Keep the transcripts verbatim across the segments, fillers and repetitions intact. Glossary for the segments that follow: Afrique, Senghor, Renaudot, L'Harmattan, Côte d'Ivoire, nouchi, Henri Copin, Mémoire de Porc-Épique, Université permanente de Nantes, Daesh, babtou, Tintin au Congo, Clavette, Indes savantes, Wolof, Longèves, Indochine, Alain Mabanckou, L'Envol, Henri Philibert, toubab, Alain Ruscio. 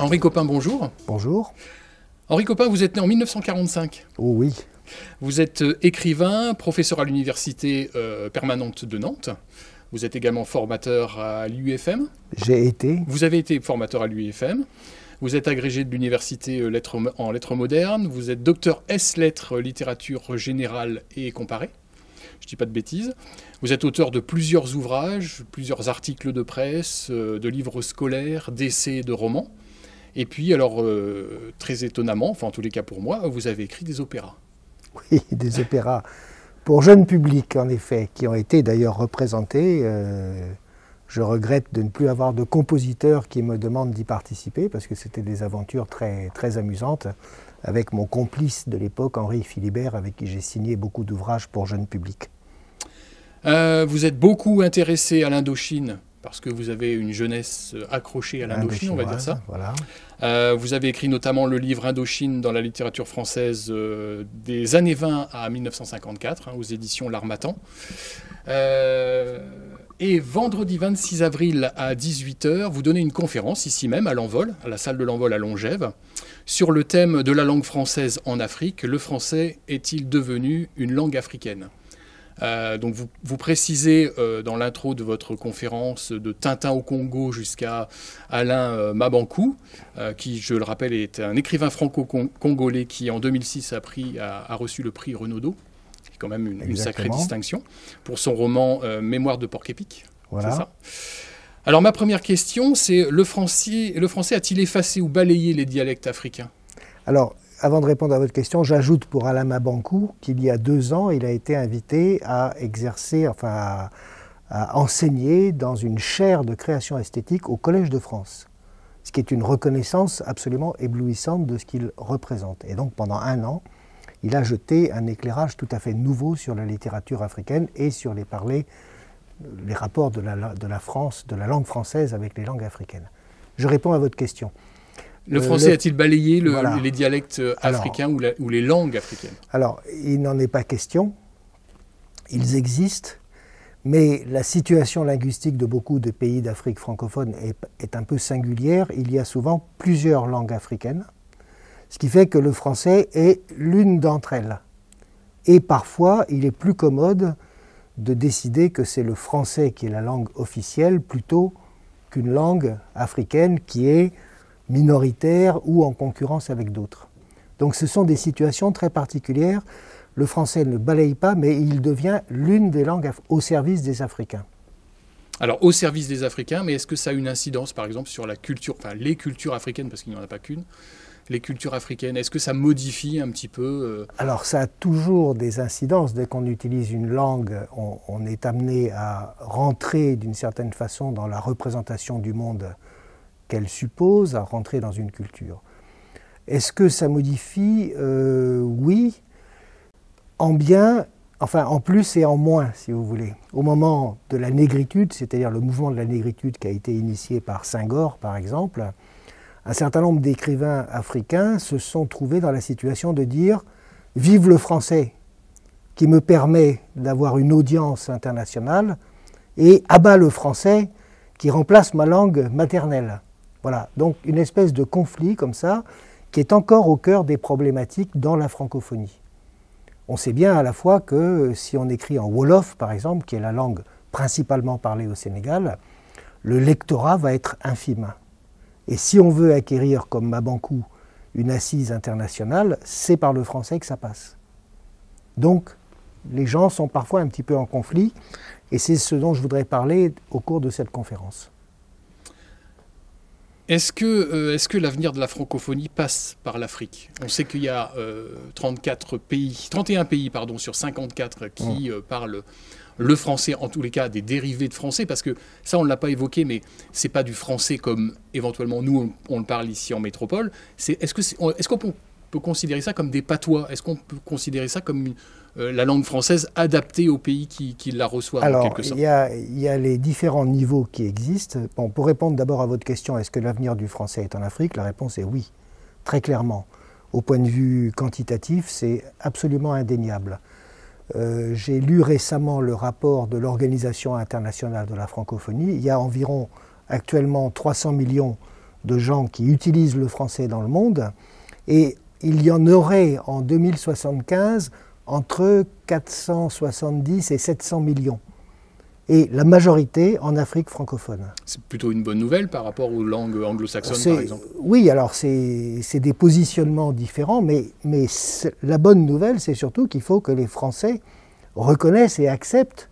Henri Copin, bonjour. Bonjour. Henri Copin, vous êtes né en mille neuf cent quarante-cinq. Oh oui. Vous êtes écrivain, professeur à l'université euh, permanente de Nantes. Vous êtes également formateur à l'U F M. J'ai été. Vous avez été formateur à l'U F M. Vous êtes agrégé de l'université lettres, en lettres modernes. Vous êtes docteur S lettres, littérature générale et comparée. Je ne dis pas de bêtises. Vous êtes auteur de plusieurs ouvrages, plusieurs articles de presse, de livres scolaires, d'essais, de romans. Et puis, alors, euh, très étonnamment, enfin en tous les cas pour moi, vous avez écrit des opéras. Oui, des opéras pour jeunes publics, en effet, qui ont été d'ailleurs représentés. Euh, je regrette de ne plus avoir de compositeurs qui me demandent d'y participer, parce que c'était des aventures très, très amusantes, avec mon complice de l'époque, Henri Philibert, avec qui j'ai signé beaucoup d'ouvrages pour jeunes publics. Euh, vous êtes beaucoup intéressé à l'Indochine, parce que vous avez une jeunesse accrochée à l'Indochine, on va dire ça. Voilà. Euh, vous avez écrit notamment le livre Indochine dans la littérature française euh, des années vingt à mille neuf cent cinquante-quatre, hein, aux éditions L'Harmattan. Euh, et vendredi vingt-six avril à dix-huit heures, vous donnez une conférence ici même à l'Envol, à la salle de l'Envol à Longèves, sur le thème de la langue française en Afrique. Le français est-il devenu une langue africaine ? Euh, donc vous, vous précisez euh, dans l'intro de votre conférence de Tintin au Congo jusqu'à Alain euh, Mabanckou, euh, qui, je le rappelle, est un écrivain franco-congolais qui, en deux mille six, a, pris, a, a reçu le prix Renaudot, qui est quand même une, une sacrée distinction, pour son roman euh, Mémoire de Porc-Épique. Voilà. C'est ça. Alors ma première question, c'est le français, le français a-t-il effacé ou balayé les dialectes africains? Alors, avant de répondre à votre question, j'ajoute pour Alain Mabanckou qu'il y a deux ans, il a été invité à exercer, enfin à, à enseigner dans une chaire de création esthétique au Collège de France, ce qui est une reconnaissance absolument éblouissante de ce qu'il représente. Et donc pendant un an, il a jeté un éclairage tout à fait nouveau sur la littérature africaine et sur les parlers, les rapports de la, de la France, de la langue française avec les langues africaines. Je réponds à votre question. Le français le... a-t-il balayé le, voilà. les dialectes africains alors, ou, la, ou les langues africaines? Alors, il n'en est pas question. Ils existent, mais la situation linguistique de beaucoup de pays d'Afrique francophone est, est un peu singulière. Il y a souvent plusieurs langues africaines, ce qui fait que le français est l'une d'entre elles. Et parfois, il est plus commode de décider que c'est le français qui est la langue officielle plutôt qu'une langue africaine qui est minoritaire ou en concurrence avec d'autres. Donc ce sont des situations très particulières. Le français ne balaye pas, mais il devient l'une des langues au service des Africains. Alors au service des Africains, mais est-ce que ça a une incidence, par exemple, sur la culture, enfin les cultures africaines, parce qu'il n'y en a pas qu'une, les cultures africaines, est-ce que ça modifie un petit peu euh... Alors ça a toujours des incidences. Dès qu'on utilise une langue, on, on est amené à rentrer d'une certaine façon dans la représentation du monde qu'elle suppose à rentrer dans une culture. Est-ce que ça modifie? euh, Oui, en bien, enfin en plus et en moins, si vous voulez. Au moment de la négritude, c'est-à-dire le mouvement de la négritude qui a été initié par Senghor, par exemple, un certain nombre d'écrivains africains se sont trouvés dans la situation de dire « Vive le français, qui me permet d'avoir une audience internationale, et abat le français, qui remplace ma langue maternelle ». Voilà, donc une espèce de conflit comme ça, qui est encore au cœur des problématiques dans la francophonie. On sait bien à la fois que si on écrit en Wolof, par exemple, qui est la langue principalement parlée au Sénégal, le lectorat va être infime. Et si on veut acquérir, comme Mabanckou, une assise internationale, c'est par le français que ça passe. Donc, les gens sont parfois un petit peu en conflit, et c'est ce dont je voudrais parler au cours de cette conférence. Est-ce que, euh, est-ce que l'avenir de la francophonie passe par l'Afrique? On sait qu'il y a euh, trente-quatre pays, trente et un pays pardon, sur cinquante-quatre qui euh, parlent le français, en tous les cas des dérivés de français, parce que ça on ne l'a pas évoqué, mais ce n'est pas du français comme éventuellement nous on, on le parle ici en métropole. C'est, est-ce que c'est, est-ce qu'on peut, peut considérer ça comme des patois? Est-ce qu'on peut considérer ça comme une, euh, la langue française adaptée aux pays qui, qui la reçoivent? Alors, en quelque sorte. Alors, il y a les différents niveaux qui existent. Bon, pour répondre d'abord à votre question, est-ce que l'avenir du français est en Afrique? La réponse est oui, très clairement. Au point de vue quantitatif, c'est absolument indéniable. Euh, j'ai lu récemment le rapport de l'Organisation internationale de la francophonie. Il y a environ actuellement trois cents millions de gens qui utilisent le français dans le monde, et il y en aurait en deux mille soixante-quinze entre quatre cent soixante-dix et sept cents millions. Et la majorité en Afrique francophone. C'est plutôt une bonne nouvelle par rapport aux langues anglo-saxonnes, par exemple. Oui, alors c'est des positionnements différents, mais, mais la bonne nouvelle, c'est surtout qu'il faut que les Français reconnaissent et acceptent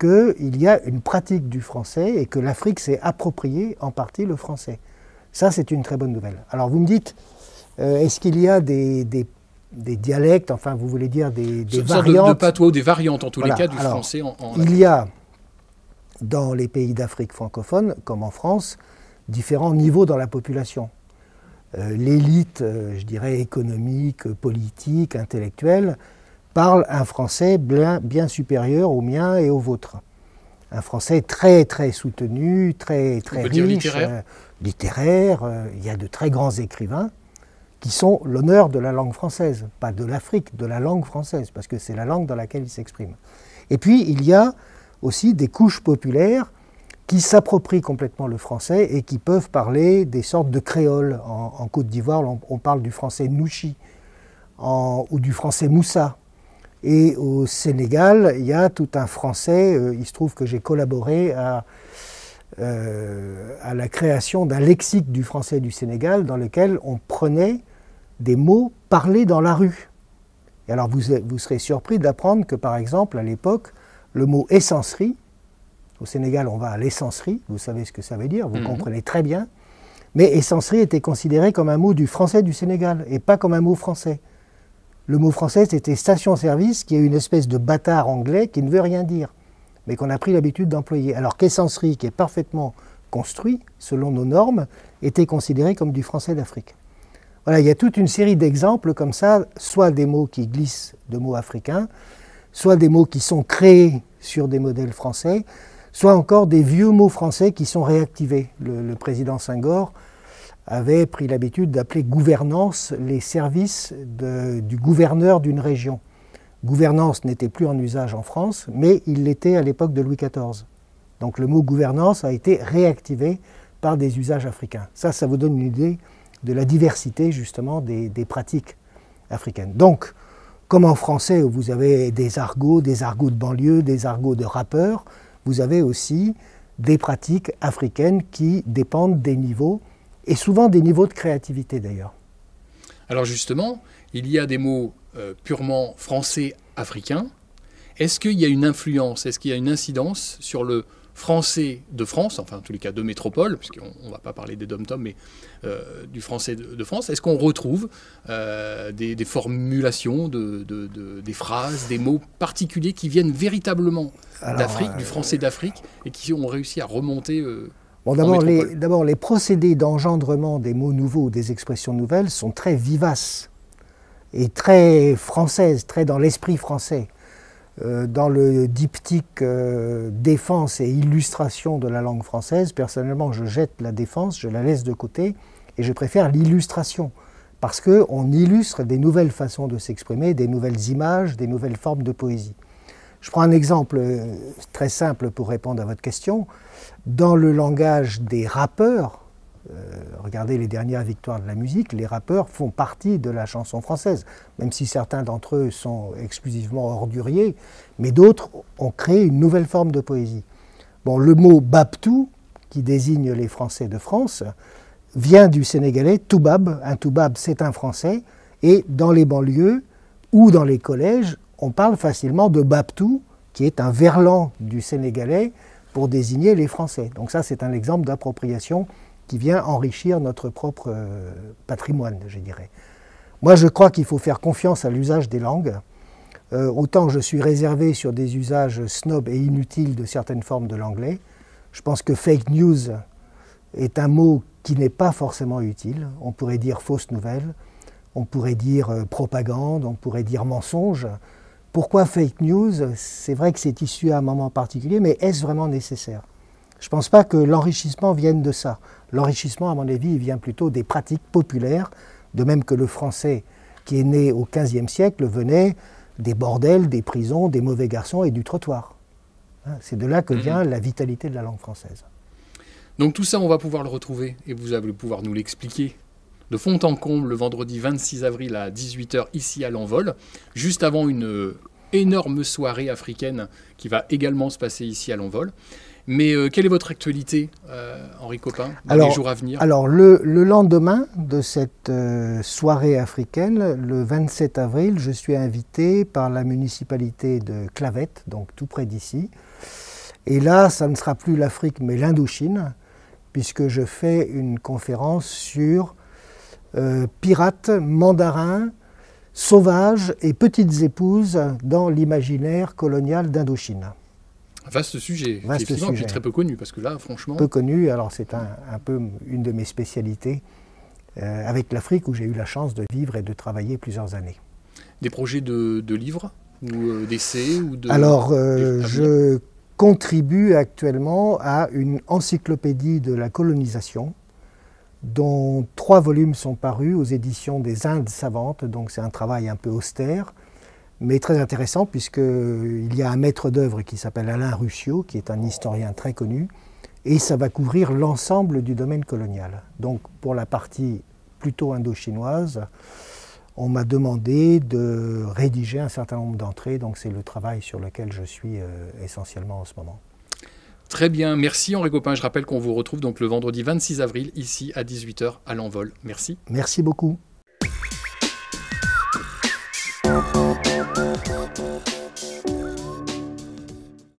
qu'il y a une pratique du français et que l'Afrique s'est appropriée en partie le français. Ça, c'est une très bonne nouvelle. Alors vous me dites, euh, est-ce qu'il y a des, des des dialectes, enfin vous voulez dire des, des variantes de, de patois, des variantes en tous voilà. les cas du Alors, français en, en... Il y a dans les pays d'Afrique francophone, comme en France, différents niveaux dans la population. Euh, l'élite, euh, je dirais, économique, politique, intellectuelle, parle un français bien, bien supérieur au mien et au vôtre. Un français très très soutenu, très très riche, littéraire. Euh, littéraire euh, il y a de très grands écrivains qui sont l'honneur de la langue française, pas de l'Afrique, de la langue française, parce que c'est la langue dans laquelle ils s'expriment. Et puis, il y a aussi des couches populaires qui s'approprient complètement le français et qui peuvent parler des sortes de créoles. En, en Côte d'Ivoire, on, on parle du français nouchi en, ou du français moussa. Et au Sénégal, il y a tout un français, euh, il se trouve que j'ai collaboré à... Euh, à la création d'un lexique du français du Sénégal dans lequel on prenait des mots parlés dans la rue. Et alors vous, vous serez surpris d'apprendre que par exemple à l'époque, le mot « essencerie », au Sénégal on va à l'essencerie, vous savez ce que ça veut dire, vous mmh. comprenez très bien, mais « essencerie » était considéré comme un mot du français du Sénégal et pas comme un mot français. Le mot français c'était « station-service » qui est une espèce de bâtard anglais qui ne veut rien dire, mais qu'on a pris l'habitude d'employer. Alors qu'essencerie, qui est parfaitement construit, selon nos normes, était considérée comme du français d'Afrique. Voilà, il y a toute une série d'exemples comme ça, soit des mots qui glissent de mots africains, soit des mots qui sont créés sur des modèles français, soit encore des vieux mots français qui sont réactivés. Le, le président Senghor avait pris l'habitude d'appeler gouvernance les services de, du gouverneur d'une région. Gouvernance n'était plus en usage en France, mais il l'était à l'époque de Louis quatorze. Donc le mot gouvernance a été réactivé par des usages africains. Ça, ça vous donne une idée de la diversité justement des, des pratiques africaines. Donc, comme en français, où vous avez des argots, des argots de banlieue, des argots de rappeurs, vous avez aussi des pratiques africaines qui dépendent des niveaux, et souvent des niveaux de créativité d'ailleurs. Alors justement, il y a des mots euh, purement français-africains. Est-ce qu'il y a une influence, est-ce qu'il y a une incidence sur le français de France, enfin en tous les cas de métropole, puisqu'on ne va pas parler des dom-toms, mais euh, du français de, de France, est-ce qu'on retrouve euh, des, des formulations, de, de, de, des phrases, des mots particuliers qui viennent véritablement d'Afrique, euh, du français d'Afrique, et qui ont réussi à remonter euh, Bon, d'abord, les, d'abord, les procédés d'engendrement des mots nouveaux ou des expressions nouvelles sont très vivaces et très françaises, très dans l'esprit français. Euh, dans le diptyque euh, défense et illustration de la langue française, personnellement, je jette la défense, je la laisse de côté et je préfère l'illustration parce qu'on illustre des nouvelles façons de s'exprimer, des nouvelles images, des nouvelles formes de poésie. Je prends un exemple très simple pour répondre à votre question. Dans le langage des rappeurs, euh, regardez les dernières victoires de la musique, les rappeurs font partie de la chanson française, même si certains d'entre eux sont exclusivement orduriers, mais d'autres ont créé une nouvelle forme de poésie. Bon, le mot « babtou », qui désigne les Français de France, vient du sénégalais « toubab ». Un « toubab », c'est un Français, et dans les banlieues ou dans les collèges, on parle facilement de babtou, qui est un verlan du sénégalais pour désigner les Français. Donc ça, c'est un exemple d'appropriation qui vient enrichir notre propre euh, patrimoine, je dirais. Moi, je crois qu'il faut faire confiance à l'usage des langues. Euh, autant je suis réservé sur des usages snobs et inutiles de certaines formes de l'anglais. Je pense que fake news est un mot qui n'est pas forcément utile. On pourrait dire fausse nouvelle, on pourrait dire euh, propagande, on pourrait dire mensonge. Pourquoi fake news? C'est vrai que c'est issu à un moment particulier, mais est-ce vraiment nécessaire? Je ne pense pas que l'enrichissement vienne de ça. L'enrichissement, à mon avis, il vient plutôt des pratiques populaires, de même que le français qui est né au quinzième siècle venait des bordels, des prisons, des mauvais garçons et du trottoir. C'est de là que vient mmh. la vitalité de la langue française. Donc tout ça, on va pouvoir le retrouver et vous allez pouvoir nous l'expliquer de fond en comble le vendredi vingt-six avril à dix-huit heures ici à l'Envol, juste avant une énorme soirée africaine qui va également se passer ici à l'Envol. Mais euh, quelle est votre actualité, euh, Henri Copin, dans alors, les jours à venir? Alors, le, le lendemain de cette euh, soirée africaine, le vingt-sept avril, je suis invité par la municipalité de Clavette, donc tout près d'ici. Et là, ça ne sera plus l'Afrique, mais l'Indochine, puisque je fais une conférence sur euh, pirates, mandarins, sauvages et petites épouses dans l'imaginaire colonial d'Indochine. Vaste sujet, Vaste sujet. qui est très peu connu, parce que là, franchement... Peu connu, alors c'est un, un peu une de mes spécialités euh, avec l'Afrique, où j'ai eu la chance de vivre et de travailler plusieurs années. Des projets de, de livres ou euh, d'essais ou de... Alors, euh, je contribue actuellement à une encyclopédie de la colonisation, dont trois volumes sont parus aux éditions des Indes savantes, donc c'est un travail un peu austère, mais très intéressant, puisqu'il y a un maître d'œuvre qui s'appelle Alain Ruscio, qui est un historien très connu, et ça va couvrir l'ensemble du domaine colonial. Donc pour la partie plutôt indo-chinoise, on m'a demandé de rédiger un certain nombre d'entrées, donc c'est le travail sur lequel je suis euh, essentiellement en ce moment. Très bien, merci Henri Copin. Je rappelle qu'on vous retrouve donc le vendredi vingt-six avril, ici à dix-huit heures à l'Envol. Merci. Merci beaucoup.